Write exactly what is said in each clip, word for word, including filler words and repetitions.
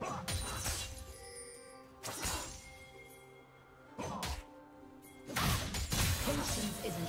Patience isn't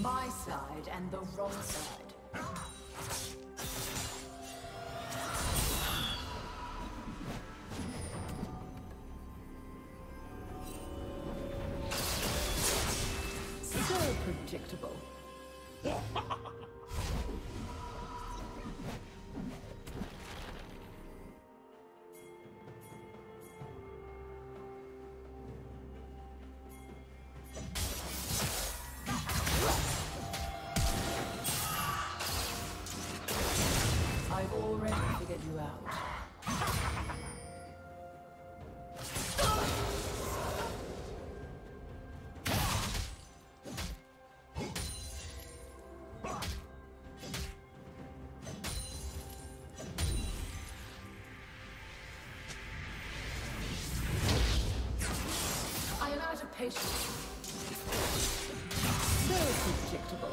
My side and the wrong side. So predictable. Patience. So predictable.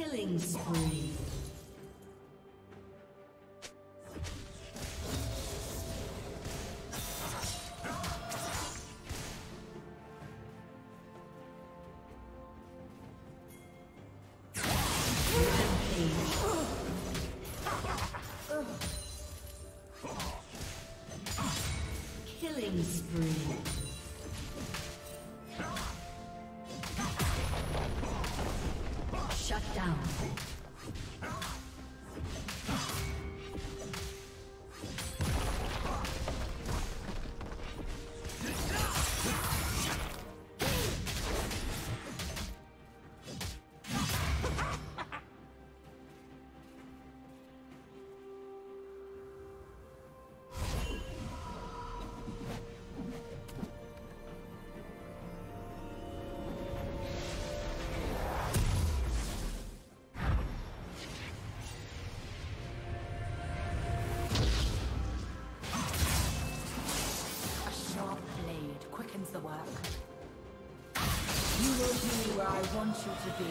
Killing spree. Killing spree. Shut down. will be where I want you to be.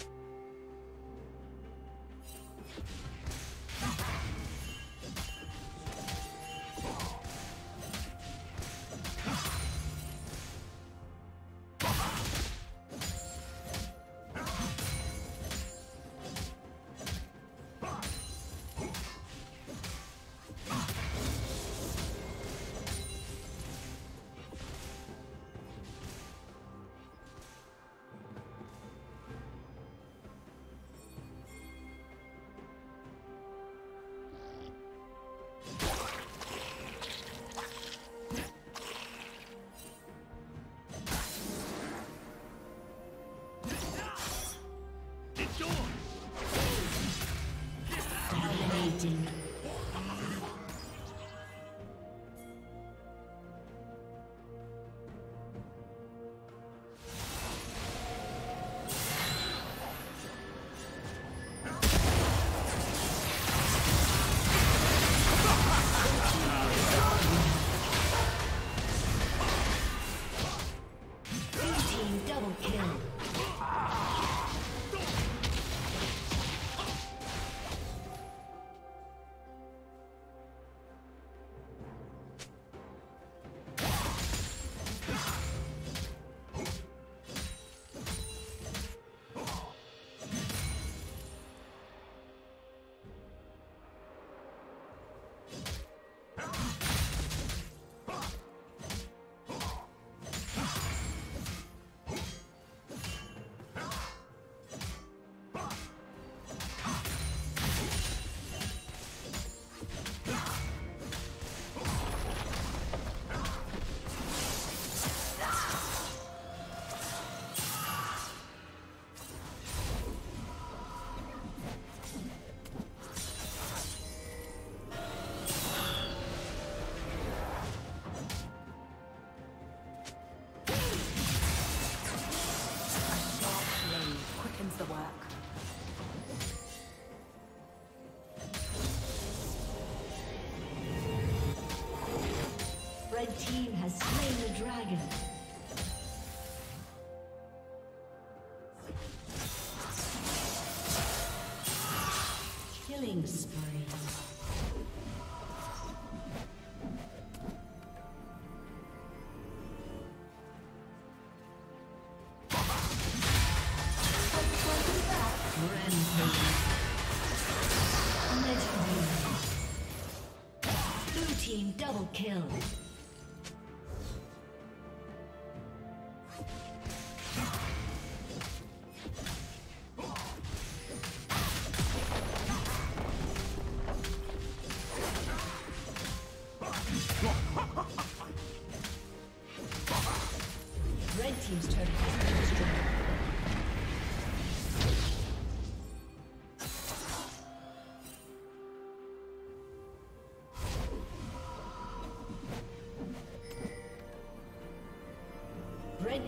Red team has slain the dragon. Killing spree. Rampage. Legendary. Blue team double kill. Red